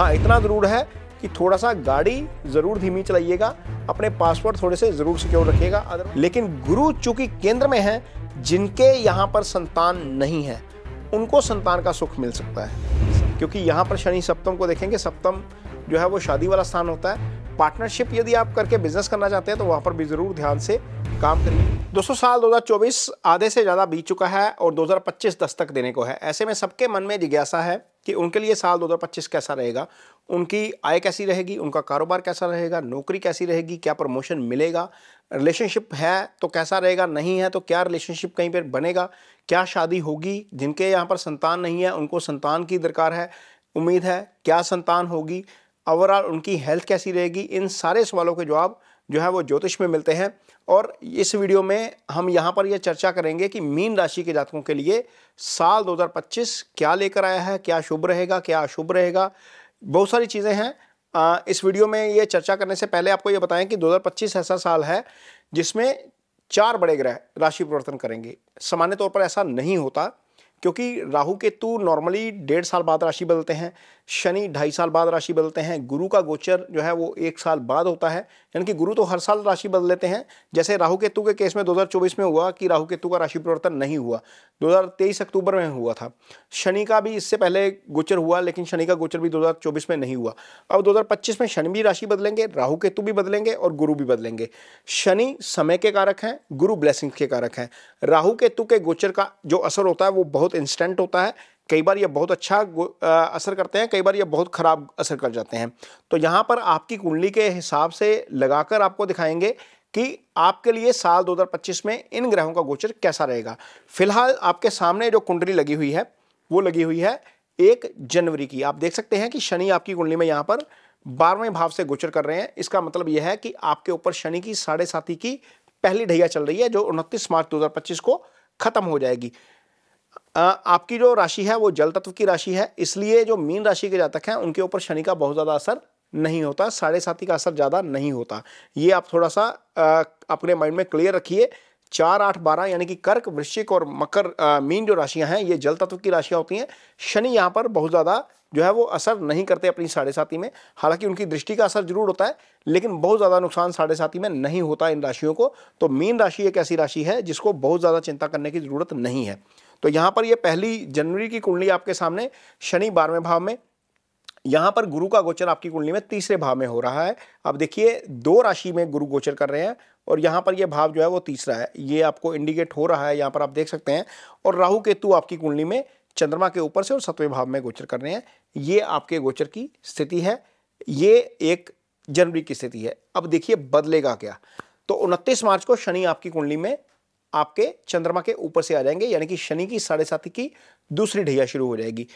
हाँ इतना ज़रूर है कि थोड़ा सा गाड़ी ज़रूर धीमी चलाइएगा, अपने पासवर्ड थोड़े से ज़रूर सिक्योर रखिएगा। अदर लेकिन गुरु चूँकि केंद्र में हैं, जिनके यहाँ पर संतान नहीं है उनको संतान का सुख मिल सकता है, क्योंकि यहाँ पर शनि सप्तम को देखेंगे। सप्तम जो है वो शादी वाला स्थान होता है। पार्टनरशिप यदि आप करके बिजनेस करना चाहते हैं तो वहाँ पर भी ज़रूर ध्यान से काम करिए। दोस्तों साल 2024 आधे से ज़्यादा बीत चुका है और 2025 दस्तक देने को है। ऐसे में सबके मन में जिज्ञासा है कि उनके लिए साल 2025 कैसा रहेगा, उनकी आय कैसी रहेगी, उनका कारोबार कैसा रहेगा, नौकरी कैसी रहेगी, क्या प्रमोशन मिलेगा, रिलेशनशिप है तो कैसा रहेगा, नहीं है तो क्या रिलेशनशिप कहीं पर बनेगा, क्या शादी होगी। जिनके यहाँ पर संतान नहीं है उनको संतान की दरकार है, उम्मीद है क्या संतान होगी, ओवरऑल उनकी हेल्थ कैसी रहेगी। इन सारे सवालों के जवाब जो है वो ज्योतिष में मिलते हैं और इस वीडियो में हम यहाँ पर यह चर्चा करेंगे कि मीन राशि के जातकों के लिए साल 2025 क्या लेकर आया है, क्या शुभ रहेगा, क्या अशुभ रहेगा। बहुत सारी चीज़ें हैं इस वीडियो में। ये चर्चा करने से पहले आपको ये बताएं कि 2025 ऐसा साल है जिसमें 4 बड़े ग्रह राशि परिवर्तन करेंगे। सामान्य तौर पर ऐसा नहीं होता, क्योंकि राहु केतु नॉर्मली 1.5 साल बाद राशि बदलते हैं, शनि 2.5 साल बाद राशि बदलते हैं, गुरु का गोचर जो है वो 1 साल बाद होता है, यानी कि गुरु तो हर साल राशि बदल लेते हैं। जैसे राहु केतु के केस में 2024 में हुआ कि राहु केतु का राशि परिवर्तन नहीं हुआ, 2023 अक्टूबर में हुआ था। शनि का भी इससे पहले गोचर हुआ, लेकिन शनि का गोचर भी 2024 में नहीं हुआ। अब 2025 में शनि भी राशि बदलेंगे, राहु केतु भी बदलेंगे और गुरु भी बदलेंगे। शनि समय के कारक हैं, गुरु ब्लेसिंग्स के कारक हैं। राहु केतु के गोचर का जो असर होता है वो बहुत इंस्टेंट होता है, कई बार ये बहुत अच्छा असर करते हैं, कई बार ये बहुत ख़राब असर कर जाते हैं। तो यहाँ पर आपकी कुंडली के हिसाब से लगाकर आपको दिखाएंगे कि आपके लिए साल 2025 में इन ग्रहों का गोचर कैसा रहेगा। फिलहाल आपके सामने जो कुंडली लगी हुई है वो लगी हुई है 1 जनवरी की। आप देख सकते हैं कि शनि आपकी कुंडली में यहाँ पर 12वें भाव से गोचर कर रहे हैं। इसका मतलब यह है कि आपके ऊपर शनि की 7.5 की पहली ढैया चल रही है, जो 29 मार्च 2025 को ख़त्म हो जाएगी। आपकी जो राशि है वो जल तत्व की राशि है, इसलिए जो मीन राशि के जातक हैं उनके ऊपर शनि का बहुत ज़्यादा असर नहीं होता, 7.5 का असर ज़्यादा नहीं होता। ये आप थोड़ा सा अपने माइंड में क्लियर रखिए। 4, 8, 12 यानी कि कर्क, वृश्चिक और मकर मीन जो राशियां हैं ये जल तत्व की राशियां होती हैं। शनि यहाँ पर बहुत ज़्यादा जो है वो असर नहीं करते अपनी 7.5 में। हालांकि उनकी दृष्टि का असर जरूर होता है, लेकिन बहुत ज़्यादा नुकसान 7.5 में नहीं होता इन राशियों को। तो मीन राशि एक ऐसी राशि है जिसको बहुत ज़्यादा चिंता करने की ज़रूरत नहीं है। तो यहाँ पर ये 1 जनवरी की कुंडली आपके सामने, शनि 12वें भाव में, यहाँ पर गुरु का गोचर आपकी कुंडली में 3रे भाव में हो रहा है। अब देखिए 2 राशि में गुरु गोचर कर रहे हैं और यहाँ पर ये भाव जो है वो 3रा है, ये आपको इंडिकेट हो रहा है, यहाँ पर आप देख सकते हैं। और राहु केतु आपकी कुंडली में चंद्रमा के ऊपर से और 7वें भाव में गोचर कर रहे हैं। ये आपके गोचर की स्थिति है, ये 1 जनवरी की स्थिति है। अब देखिए बदलेगा क्या। तो 29 मार्च को शनि आपकी कुंडली में आपके चंद्रमा के ऊपर से आ जाएंगे, यानी कि शनि की 7.5 की दूसरी ढैया शुरू हो जाएगी।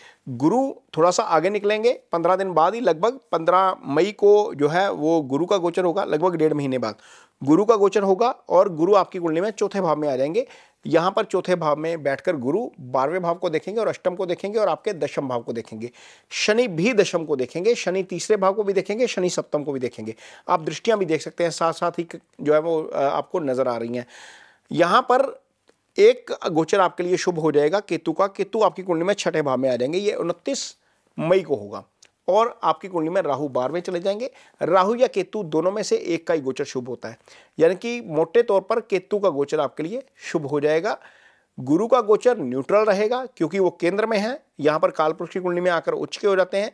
गुरु थोड़ा सा आगे निकलेंगे, 15 दिन बाद ही, लगभग 15 मई को जो है वो गुरु का गोचर होगा, लगभग 1.5 महीने बाद गुरु का गोचर होगा। और गुरु आपकी कुंडली में 4थे भाव में आ जाएंगे। यहाँ पर 4थे भाव में बैठकर गुरु 12वें भाव को देखेंगे और अष्टम को देखेंगे और आपके 10वें भाव को देखेंगे। शनि भी 10वें को देखेंगे, शनि 3रे भाव को भी देखेंगे, शनि 7वें को भी देखेंगे। आप दृष्टियाँ भी देख सकते हैं, साथ साथ ही जो है वो आपको नजर आ रही हैं। यहाँ पर एक गोचर आपके लिए शुभ हो जाएगा केतु का। केतु आपकी कुंडली में 6ठे भाव में आ जाएंगे, ये 29 मई को होगा। और आपकी कुंडली में राहु 12वें चले जाएंगे। राहु या केतु दोनों में से एक का ही गोचर शुभ होता है, यानी कि मोटे तौर पर केतु का गोचर आपके लिए शुभ हो जाएगा। गुरु का गोचर न्यूट्रल रहेगा, क्योंकि वो केंद्र में है, यहाँ पर कालपुरुष की कुंडली में आकर उच्च के हो जाते हैं।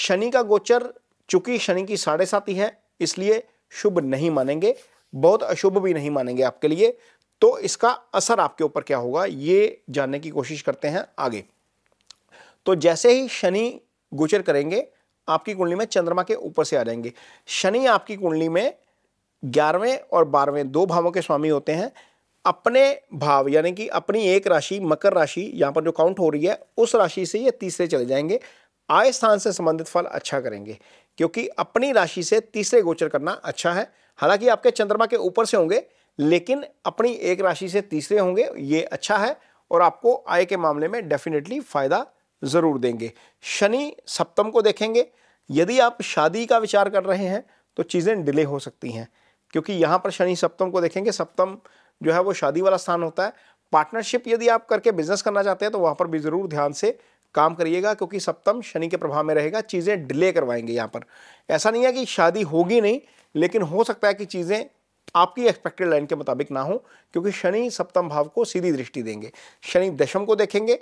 शनि का गोचर चूंकि शनि की 7.5 है, इसलिए शुभ नहीं मानेंगे, बहुत अशुभ भी नहीं मानेंगे आपके लिए। तो इसका असर आपके ऊपर क्या होगा ये जानने की कोशिश करते हैं आगे। तो जैसे ही शनि गोचर करेंगे आपकी कुंडली में चंद्रमा के ऊपर से आ जाएंगे। शनि आपकी कुंडली में 11वें और 12वें 2 भावों के स्वामी होते हैं। अपने भाव यानी कि अपनी एक राशि मकर राशि यहाँ पर जो काउंट हो रही है, उस राशि से ये 3रे चले जाएंगे। आय स्थान से संबंधित फल अच्छा करेंगे, क्योंकि अपनी राशि से 3रे गोचर करना अच्छा है। हालांकि आपके चंद्रमा के ऊपर से होंगे, लेकिन अपनी एक राशि से 3रे होंगे, ये अच्छा है और आपको आय के मामले में डेफिनेटली फ़ायदा ज़रूर देंगे। शनि 7वें को देखेंगे। यदि आप शादी का विचार कर रहे हैं तो चीज़ें डिले हो सकती हैं, क्योंकि यहाँ पर शनि 7वें को देखेंगे। सप्तम जो है वो शादी वाला स्थान होता है। पार्टनरशिप यदि आप करके बिजनेस करना चाहते हैं तो वहाँ पर भी ज़रूर ध्यान से काम करिएगा, क्योंकि सप्तम शनि के प्रभाव में रहेगा, चीज़ें डिले करवाएंगे यहाँ पर। ऐसा नहीं है कि शादी होगी नहीं, लेकिन हो सकता है कि चीज़ें आपकी एक्सपेक्टेड लाइन के मुताबिक ना हो, क्योंकि शनि सप्तम भाव को सीधी दृष्टि देंगे। शनि दशम को देखेंगे,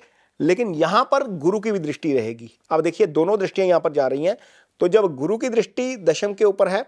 लेकिन यहाँ पर गुरु की भी दृष्टि रहेगी। अब देखिए दोनों दृष्टियाँ यहाँ पर जा रही हैं, तो जब गुरु की दृष्टि दशम के ऊपर है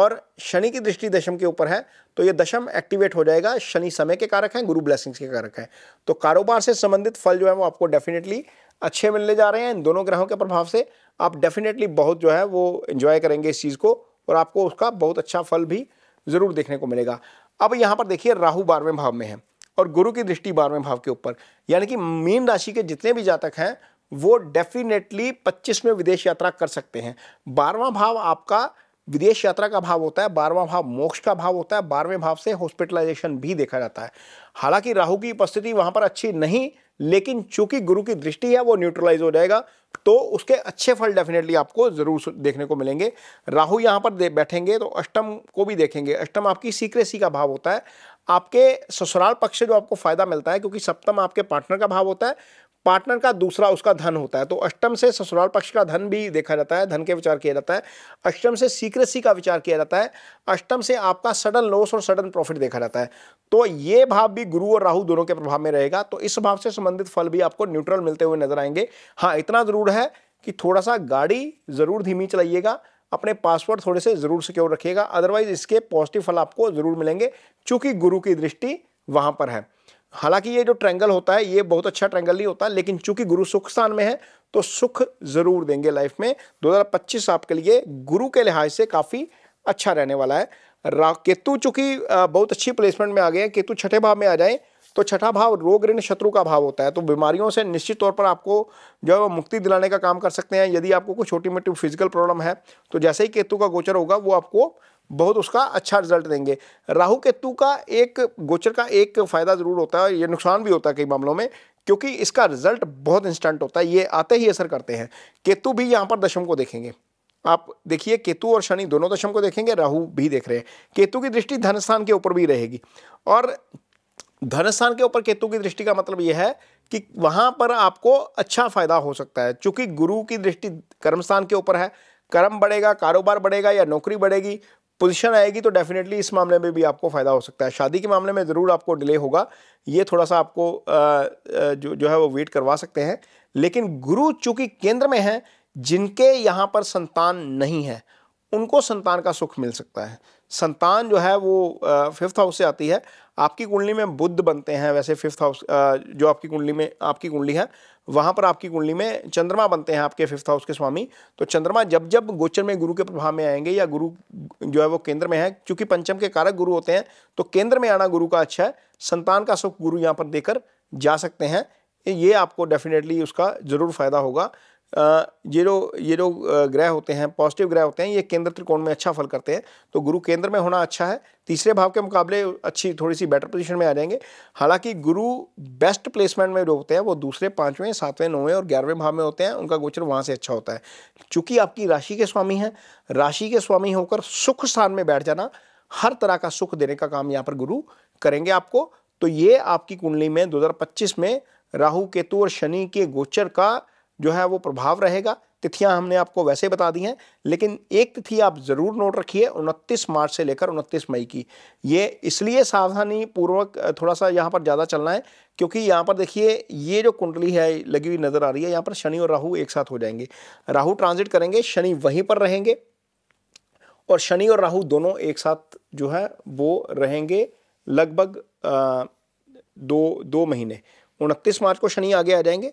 और शनि की दृष्टि दशम के ऊपर है, तो ये दशम एक्टिवेट हो जाएगा। शनि समय के कारक हैं, गुरु ब्लेसिंग्स के कारक हैं, तो कारोबार से संबंधित फल जो है वो आपको डेफिनेटली अच्छे मिलने जा रहे हैं। इन दोनों ग्रहों के प्रभाव से आप डेफिनेटली बहुत जो है वो एंजॉय करेंगे इस चीज़ को, और आपको उसका बहुत अच्छा फल भी ज़रूर देखने को मिलेगा। अब यहाँ पर देखिए राहु 12वें भाव में है और गुरु की दृष्टि 12वें भाव के ऊपर, यानी कि मीन राशि के जितने भी जातक हैं वो डेफिनेटली 25 में विदेश यात्रा कर सकते हैं। 12वां भाव आपका विदेश यात्रा का भाव होता है, 12वां भाव मोक्ष का भाव होता है, 12वें भाव से हॉस्पिटलाइजेशन भी देखा जाता है। हालांकि राहु की उपस्थिति वहां पर अच्छी नहीं, लेकिन चूंकि गुरु की दृष्टि है वो न्यूट्रलाइज हो जाएगा, तो उसके अच्छे फल डेफिनेटली आपको जरूर देखने को मिलेंगे। राहु यहाँ पर बैठेंगे तो अष्टम को भी देखेंगे। अष्टम आपकी सीक्रेसी का भाव होता है, आपके ससुराल पक्ष से जो आपको फायदा मिलता है, क्योंकि सप्तम आपके पार्टनर का भाव होता है, पार्टनर का दूसरा उसका धन होता है, तो अष्टम से ससुराल पक्ष का धन भी देखा जाता है, धन के विचार किया जाता है। अष्टम से सीक्रेसी का विचार किया जाता है, अष्टम से आपका सडन लॉस और सडन प्रॉफिट देखा जाता है। तो ये भाव भी गुरु और राहु दोनों के प्रभाव में रहेगा, तो इस भाव से संबंधित फल भी आपको न्यूट्रल मिलते हुए नजर आएंगे। हाँ, इतना ज़रूर है कि थोड़ा सा गाड़ी ज़रूर धीमी चलाइएगा, अपने पासवर्ड थोड़े से ज़रूर सिक्योर रखिएगा, अदरवाइज इसके पॉजिटिव फल आपको ज़रूर मिलेंगे, चूँकि गुरु की दृष्टि वहाँ पर है। हालांकि ये जो ट्रायंगल होता है ये बहुत अच्छा ट्रायंगल नहीं होता, लेकिन चूंकि गुरु सुख स्थान में है तो सुख जरूर देंगे लाइफ में। 2025 आपके लिए गुरु के लिहाज से काफ़ी अच्छा रहने वाला है। केतु चूंकि बहुत अच्छी प्लेसमेंट में आ गए हैं, केतु छठे भाव में आ जाए तो छठा भाव रोग ऋण शत्रु का भाव होता है, तो बीमारियों से निश्चित तौर पर आपको जो है वो मुक्ति दिलाने का काम कर सकते हैं। यदि आपको कोई छोटी मोटी फिजिकल प्रॉब्लम है तो जैसे ही केतु का गोचर होगा वो आपको बहुत उसका अच्छा रिजल्ट देंगे। राहु केतु का एक गोचर का एक फ़ायदा ज़रूर होता है, ये नुकसान भी होता है कई मामलों में, क्योंकि इसका रिजल्ट बहुत इंस्टेंट होता है, ये आते ही असर करते हैं। केतु भी यहाँ पर दशम को देखेंगे, आप देखिए केतु और शनि दोनों दशम को देखेंगे, राहु भी देख रहे हैं। केतु की दृष्टि धन स्थान के ऊपर भी रहेगी, और धन स्थान के ऊपर केतु की दृष्टि का मतलब यह है कि वहाँ पर आपको अच्छा फ़ायदा हो सकता है। चूँकि गुरु की दृष्टि कर्म स्थान के ऊपर है, कर्म बढ़ेगा, कारोबार बढ़ेगा या नौकरी बढ़ेगी, पोजीशन आएगी, तो डेफिनेटली इस मामले में भी आपको फ़ायदा हो सकता है। शादी के मामले में ज़रूर आपको डिले होगा, ये थोड़ा सा आपको जो है वो वेट करवा सकते हैं। लेकिन गुरु चूँकि केंद्र में हैं, जिनके यहाँ पर संतान नहीं है उनको संतान का सुख मिल सकता है। संतान जो है वो 5th हाउस से आती है, आपकी कुंडली में बुध बनते हैं, वैसे 5th हाउस जो आपकी कुंडली है वहाँ पर आपकी कुंडली में चंद्रमा बनते हैं, आपके 5th हाउस के स्वामी। तो चंद्रमा जब जब गोचर में गुरु के प्रभाव में आएंगे या गुरु जो है वो केंद्र में है, चूँकि पंचम के कारक गुरु होते हैं, तो केंद्र में आना गुरु का अच्छा है। संतान का सुख गुरु यहाँ पर देकर जा सकते हैं, ये आपको डेफिनेटली उसका ज़रूर फायदा होगा। ये जो ग्रह होते हैं, पॉजिटिव ग्रह होते हैं, ये केंद्र त्रिकोण में अच्छा फल करते हैं, तो गुरु केंद्र में होना अच्छा है। तीसरे भाव के मुकाबले अच्छी थोड़ी सी बेटर पोजीशन में आ जाएंगे। हालांकि गुरु बेस्ट प्लेसमेंट में जो होते हैं वो दूसरे, 5वें, 7वें, 9वें और 11वें भाव में होते हैं, उनका गोचर वहाँ से अच्छा होता है। चूँकि आपकी राशि के स्वामी हैं, राशि के स्वामी होकर सुख स्थान में बैठ जाना, हर तरह का सुख देने का काम यहाँ पर गुरु करेंगे आपको। तो ये आपकी कुंडली में 2025 में राहु केतु और शनि के गोचर का जो है वो प्रभाव रहेगा। तिथियां हमने आपको वैसे बता दी हैं, लेकिन एक तिथि आप ज़रूर नोट रखिए, 29 मार्च से लेकर 29 मई की। ये इसलिए सावधानी पूर्वक थोड़ा सा यहाँ पर ज़्यादा चलना है, क्योंकि यहाँ पर देखिए ये जो कुंडली है लगी हुई नज़र आ रही है, यहाँ पर शनि और राहु एक साथ हो जाएंगे। राहु ट्रांजिट करेंगे, शनि वहीं पर रहेंगे, और शनि और राहु दोनों एक साथ जो है वो रहेंगे लगभग दो महीने। 29 मार्च को शनि आगे आ जाएंगे,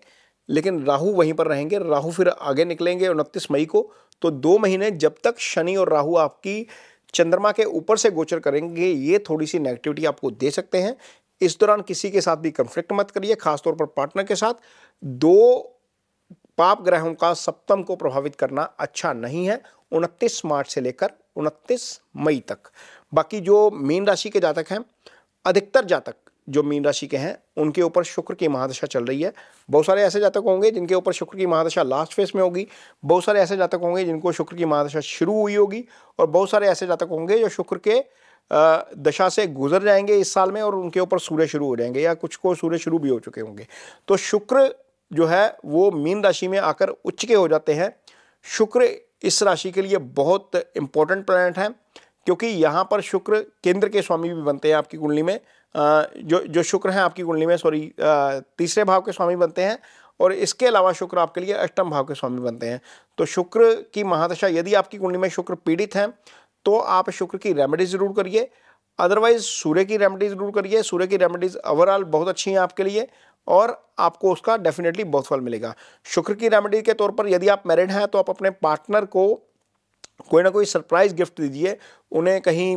लेकिन राहु वहीं पर रहेंगे, राहु फिर आगे निकलेंगे 29 मई को। तो 2 महीने जब तक शनि और राहु आपकी चंद्रमा के ऊपर से गोचर करेंगे, ये थोड़ी सी नेगेटिविटी आपको दे सकते हैं। इस दौरान किसी के साथ भी कन्फ्लिक्ट मत करिए, खासतौर पर पार्टनर के साथ। 2 पाप ग्रहों का सप्तम को प्रभावित करना अच्छा नहीं है, 29 मार्च से लेकर 29 मई तक। बाकी जो मीन राशि के जातक हैं, अधिकतर जातक जो मीन राशि के हैं उनके ऊपर शुक्र की महादशा चल रही है। बहुत सारे ऐसे जातक होंगे जिनके ऊपर शुक्र की महादशा लास्ट फेज में होगी, बहुत सारे ऐसे जातक होंगे जिनको शुक्र की महादशा शुरू हुई होगी, और बहुत सारे ऐसे जातक होंगे जो शुक्र के दशा से गुजर जाएंगे इस साल में और उनके ऊपर सूर्य शुरू हो जाएंगे, या कुछ को सूर्य शुरू भी हो चुके होंगे। तो शुक्र जो है वो मीन राशि में आकर उच्च के हो जाते हैं। शुक्र इस राशि के लिए बहुत इंपॉर्टेंट प्लैनेट हैं, क्योंकि यहाँ पर शुक्र केंद्र के स्वामी भी बनते हैं आपकी कुंडली में। जो शुक्र हैं आपकी कुंडली में तीसरे भाव के स्वामी बनते हैं, और इसके अलावा शुक्र आपके लिए अष्टम भाव के स्वामी बनते हैं। तो शुक्र की महादशा, यदि आपकी कुंडली में शुक्र पीड़ित हैं तो आप शुक्र की रेमेडी ज़रूर करिए, अदरवाइज सूर्य की रेमेडी ज़रूर करिए। सूर्य की रेमेडीज़ ओवरऑल बहुत अच्छी हैं आपके लिए और आपको उसका डेफिनेटली बहुत फल मिलेगा। शुक्र की रेमेडी के तौर पर यदि आप मैरिड हैं तो आप अपने पार्टनर को कोई ना कोई सरप्राइज़ गिफ्ट दीजिए। उन्हें कहीं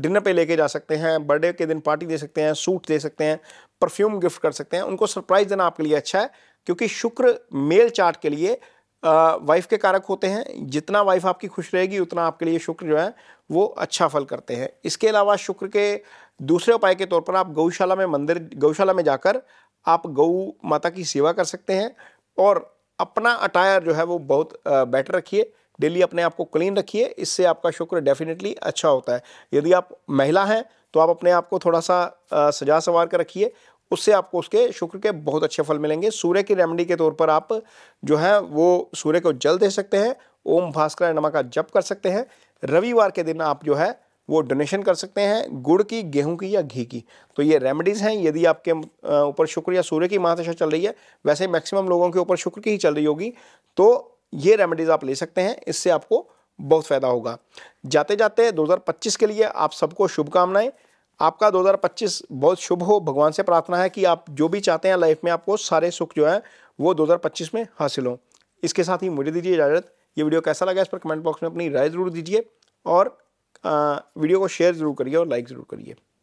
डिनर पे लेके जा सकते हैं, बर्थडे के दिन पार्टी दे सकते हैं, सूट दे सकते हैं, परफ्यूम गिफ्ट कर सकते हैं। उनको सरप्राइज़ देना आपके लिए अच्छा है, क्योंकि शुक्र मेल चार्ट के लिए वाइफ के कारक होते हैं। जितना वाइफ आपकी खुश रहेगी उतना आपके लिए शुक्र जो है वो अच्छा फल करते हैं। इसके अलावा शुक्र के दूसरे उपाय के तौर पर आप गौशाला में जाकर आप गौ माता की सेवा कर सकते हैं, और अपना अटायर जो है वो बहुत बेटर रखिए, डेली अपने आप को क्लीन रखिए। इससे आपका शुक्र डेफिनेटली अच्छा होता है। यदि आप महिला हैं तो आप अपने आप को थोड़ा सा सजा संवार कर रखिए, उससे आपको उसके शुक्र के बहुत अच्छे फल मिलेंगे। सूर्य की रेमेडी के तौर पर आप जो है वो सूर्य को जल दे सकते हैं, ओम भास्कराय नमः का जप कर सकते हैं। रविवार के दिन आप जो है वो डोनेशन कर सकते हैं गुड़ की, गेहूं की या घी की। तो ये रेमेडीज़ हैं। यदि आपके ऊपर शुक्र या सूर्य की महादशा चल रही है, वैसे मैक्सिमम लोगों के ऊपर शुक्र की ही चल रही होगी, तो ये रेमेडीज़ आप ले सकते हैं, इससे आपको बहुत फ़ायदा होगा। जाते जाते 2025 के लिए आप सबको शुभकामनाएं। आपका 2025 बहुत शुभ हो। भगवान से प्रार्थना है कि आप जो भी चाहते हैं लाइफ में आपको सारे सुख जो है वो 2025 में हासिल हों। इसके साथ ही मुझे दीजिए इजाज़त। ये वीडियो कैसा लगा इस पर कमेंट बॉक्स में अपनी राय ज़रूर दीजिए, और वीडियो को शेयर ज़रूर करिए और लाइक ज़रूर करिए।